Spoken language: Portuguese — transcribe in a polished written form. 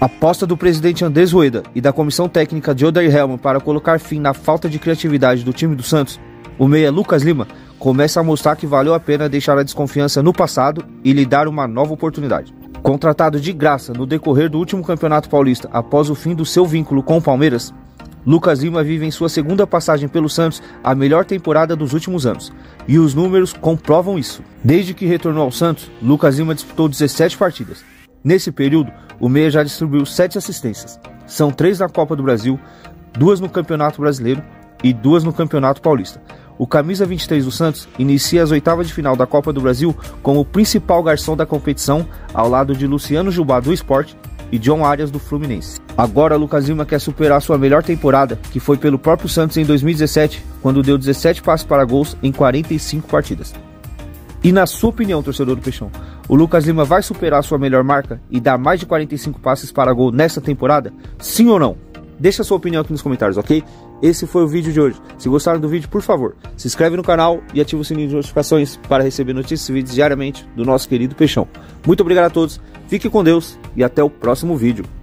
A aposta do presidente Andrés Rueda e da comissão técnica de Odair Helman para colocar fim na falta de criatividade do time do Santos, o meia Lucas Lima começa a mostrar que valeu a pena deixar a desconfiança no passado e lhe dar uma nova oportunidade. Contratado de graça no decorrer do último Campeonato Paulista após o fim do seu vínculo com o Palmeiras, Lucas Lima vive em sua segunda passagem pelo Santos a melhor temporada dos últimos anos, e os números comprovam isso. Desde que retornou ao Santos, Lucas Lima disputou 17 partidas. Nesse período, o meia já distribuiu 7 assistências. São 3 na Copa do Brasil, 2 no Campeonato Brasileiro e 2 no Campeonato Paulista. O camisa 23 do Santos inicia as oitavas de final da Copa do Brasil como o principal garçom da competição, ao lado de Luciano Gilbá do Esporte e John Arias do Fluminense. Agora Lucas Lima quer superar sua melhor temporada, que foi pelo próprio Santos em 2017, quando deu 17 passes para gols em 45 partidas. E na sua opinião, torcedor do Peixão, o Lucas Lima vai superar sua melhor marca e dar mais de 45 passes para gol nesta temporada? Sim ou não? Deixa a sua opinião aqui nos comentários, ok? Esse foi o vídeo de hoje. Se gostaram do vídeo, por favor, se inscreve no canal e ativa o sininho de notificações para receber notícias e vídeos diariamente do nosso querido Peixão. Muito obrigado a todos, fique com Deus e até o próximo vídeo.